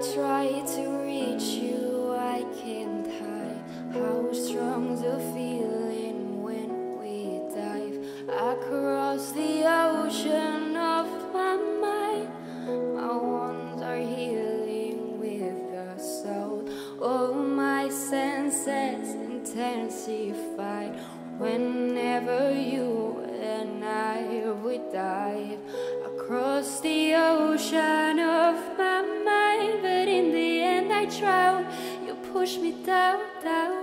try to reach you, I can't hide how strong the feeling when we dive across the ocean of my mind. My wounds are healing with the soul, all my senses intensified. Whenever you and I would dive across the ocean of my mind, but in the end I drown. You push me down, down.